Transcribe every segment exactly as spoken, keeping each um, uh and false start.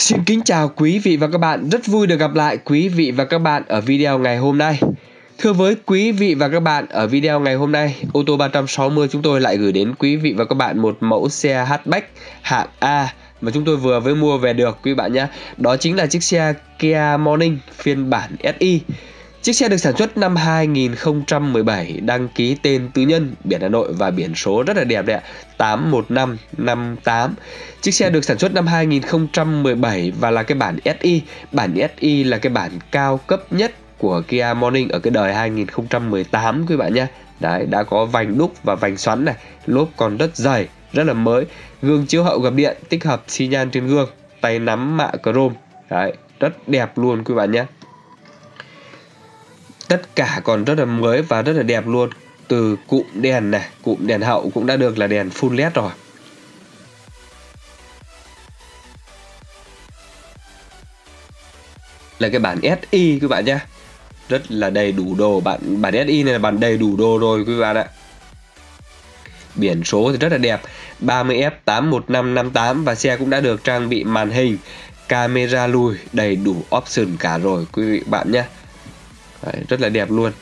Xin kính chào quý vị và các bạn, rất vui được gặp lại quý vị và các bạn ở video ngày hôm nay. Thưa với quý vị và các bạn, ở video ngày hôm nay, ô tô ba sáu mươi chúng tôi lại gửi đến quý vị và các bạn một mẫu xe hatchback hạng A mà chúng tôi vừa mới mua về được quý bạn nhé. Đó chính là chiếc xe Kia Morning phiên bản ét i. Chiếc xe được sản xuất năm hai nghìn không trăm mười bảy, đăng ký tên tư nhân, biển Hà Nội và biển số rất là đẹp đấy ạ, tám một năm năm tám. Chiếc xe được sản xuất năm hai nghìn không trăm mười bảy và là cái bản ét i. Bản ét i là cái bản cao cấp nhất của Kia Morning ở cái đời hai nghìn không trăm mười tám quý bạn nhé. Đấy, đã có vành đúc và vành xoắn này, lốp còn rất dày, rất là mới. Gương chiếu hậu gập điện, tích hợp xi nhan trên gương, tay nắm mạ chrome. Đấy, rất đẹp luôn quý bạn nhé. Tất cả còn rất là mới và rất là đẹp luôn. Từ cụm đèn này, cụm đèn hậu cũng đã được là đèn full led rồi. Là cái bản ét i các bạn nhé. Rất là đầy đủ đồ. Bản, bản ét i này là bản đầy đủ đồ rồi quý bạn ạ. Biển số thì rất là đẹp, ba mươi F tám một năm năm tám. Và xe cũng đã được trang bị màn hình, camera lùi, đầy đủ option cả rồi quý vị bạn nhé. Đấy, rất là đẹp luôn.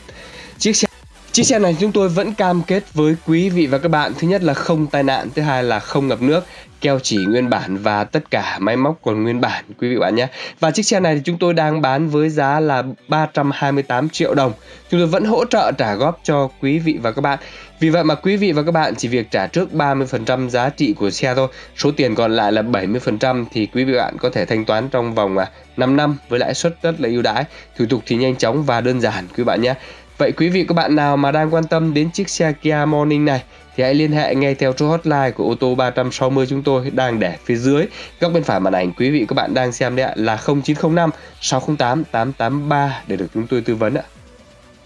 Chiếc xe chiếc xe này chúng tôi vẫn cam kết với quý vị và các bạn, thứ nhất là không tai nạn, thứ hai là không ngập nước, keo chỉ nguyên bản và tất cả máy móc còn nguyên bản quý vị bạn nhé. Và chiếc xe này thì chúng tôi đang bán với giá là ba trăm hai mươi tám triệu đồng. Chúng tôi vẫn hỗ trợ trả góp cho quý vị và các bạn. Vì vậy mà quý vị và các bạn chỉ việc trả trước ba mươi phần trăm giá trị của xe thôi. Số tiền còn lại là bảy mươi phần trăm thì quý vị và bạn có thể thanh toán trong vòng năm năm với lãi suất rất là ưu đãi. Thủ tục thì nhanh chóng và đơn giản quý bạn nhé. Vậy quý vị các bạn nào mà đang quan tâm đến chiếc xe Kia Morning này thì hãy liên hệ ngay theo số hotline của ô tô ba sáu mươi chúng tôi đang để phía dưới góc bên phải màn ảnh quý vị các bạn đang xem đấy ạ, là không chín không năm sáu không tám tám tám ba để được chúng tôi tư vấn ạ.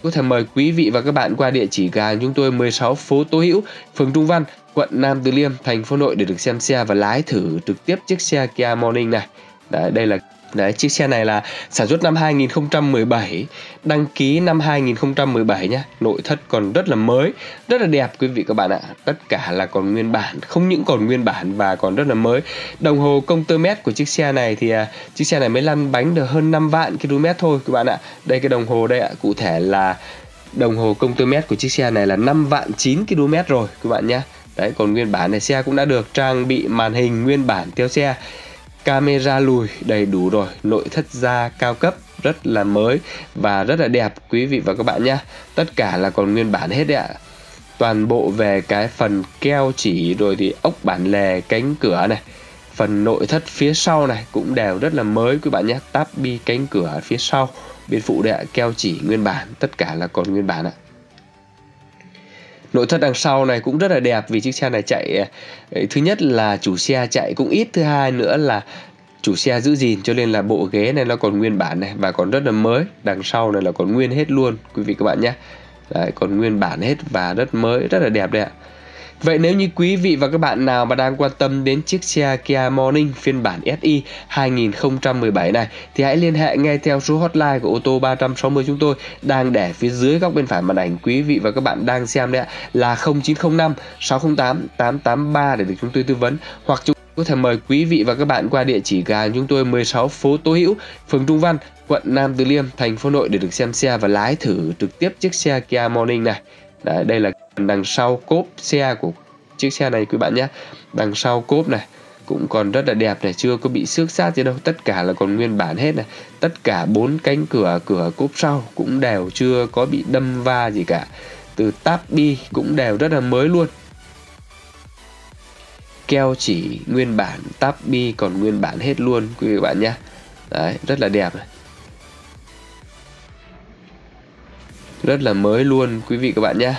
Có thể mời quý vị và các bạn qua địa chỉ gà chúng tôi mười sáu phố Tố Hữu, phường Trung Văn, quận Nam Từ Liêm, thành phố Hà Nội để được xem xe và lái thử trực tiếp chiếc xe Kia Morning này. Đấy, đây là Đấy, chiếc xe này là sản xuất năm hai nghìn không trăm mười bảy, đăng ký năm hai nghìn không trăm mười bảy nhé. Nội thất còn rất là mới, rất là đẹp quý vị các bạn ạ. Tất cả là còn nguyên bản, không những còn nguyên bản và còn rất là mới. Đồng hồ công tơ mét của chiếc xe này thì chiếc xe này mới lăn bánh được hơn năm vạn ki lô mét thôi các bạn ạ. Đây cái đồng hồ đây ạ, cụ thể là đồng hồ công tơ mét của chiếc xe này là năm vạn chín ki lô mét rồi các bạn nhé. Đấy, còn nguyên bản này, xe cũng đã được trang bị màn hình nguyên bản theo xe, camera lùi đầy đủ rồi, nội thất da cao cấp rất là mới và rất là đẹp quý vị và các bạn nhé. Tất cả là còn nguyên bản hết đấy ạ. Toàn bộ về cái phần keo chỉ rồi thì ốc bản lề cánh cửa này, phần nội thất phía sau này cũng đều rất là mới quý bạn nhé. Táp bi cánh cửa phía sau bên phụ đấy ạ, keo chỉ nguyên bản, tất cả là còn nguyên bản ạ. Nội thất đằng sau này cũng rất là đẹp vì chiếc xe này chạy, thứ nhất là chủ xe chạy cũng ít, thứ hai nữa là chủ xe giữ gìn cho nên là bộ ghế này nó còn nguyên bản này và còn rất là mới. Đằng sau này là còn nguyên hết luôn quý vị các bạn nhé. Đấy, còn nguyên bản hết và rất mới, rất là đẹp đấy ạ. Vậy nếu như quý vị và các bạn nào mà đang quan tâm đến chiếc xe Kia Morning phiên bản ét i hai nghìn không trăm mười bảy này thì hãy liên hệ ngay theo số hotline của ô tô ba sáu mươi chúng tôi đang để phía dưới góc bên phải màn ảnh quý vị và các bạn đang xem đấy ạ, là không chín không năm sáu không tám tám tám ba để được chúng tôi tư vấn. Hoặc chúng có thể mời quý vị và các bạn qua địa chỉ gà chúng tôi mười sáu phố Tố Hữu, phường Trung Văn, quận Nam Từ Liêm, thành phố Hà Nội để được xem xe và lái thử trực tiếp chiếc xe Kia Morning này. Đấy, đây là đằng sau cốp xe của chiếc xe này quý bạn nhé. Đằng sau cốp này cũng còn rất là đẹp này, chưa có bị xước xát gì đâu, tất cả là còn nguyên bản hết này. Tất cả bốn cánh cửa, cửa cốp sau cũng đều chưa có bị đâm va gì cả. Từ táp bi cũng đều rất là mới luôn. Keo chỉ nguyên bản, táp bi còn nguyên bản hết luôn quý vị bạn nhé. Đấy, rất là đẹp này, rất là mới luôn quý vị các bạn nhé.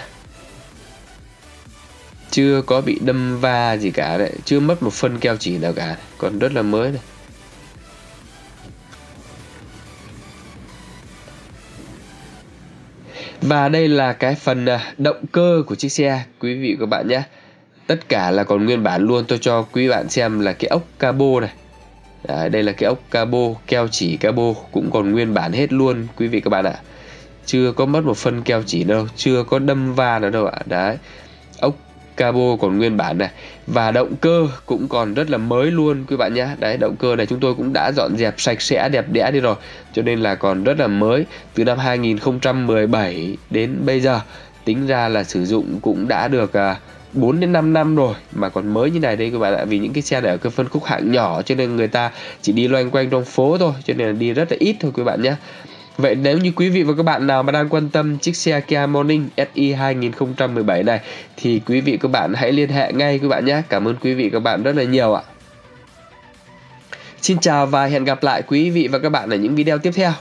Chưa có bị đâm va gì cả đấy, chưa mất một phân keo chỉ nào cả, còn rất là mới này. Và đây là cái phần động cơ của chiếc xe quý vị các bạn nhé. Tất cả là còn nguyên bản luôn. Tôi cho quý bạn xem là cái ốc cabo này. Đấy, đây là cái ốc cabo, keo chỉ cabo cũng còn nguyên bản hết luôn quý vị các bạn ạ. Chưa có mất một phân keo chỉ đâu, chưa có đâm va nào đâu ạ. Đấy, ốc cabo còn nguyên bản này, và động cơ cũng còn rất là mới luôn quý bạn nhé. Đấy, động cơ này chúng tôi cũng đã dọn dẹp sạch sẽ đẹp đẽ đi rồi, cho nên là còn rất là mới. Từ năm hai nghìn không trăm mười bảy đến bây giờ tính ra là sử dụng cũng đã được bốn đến năm năm rồi mà còn mới như này đây các bạn ạ. Vì những cái xe này ở cái phân khúc hạng nhỏ cho nên người ta chỉ đi loanh quanh trong phố thôi, cho nên là đi rất là ít thôi các bạn nhé. Vậy nếu như quý vị và các bạn nào mà đang quan tâm chiếc xe Kia Morning Si hai nghìn không trăm mười bảy này thì quý vị các bạn hãy liên hệ ngay các bạn nhé. Cảm ơn quý vị các bạn rất là nhiều ạ. Xin chào và hẹn gặp lại quý vị và các bạn ở những video tiếp theo.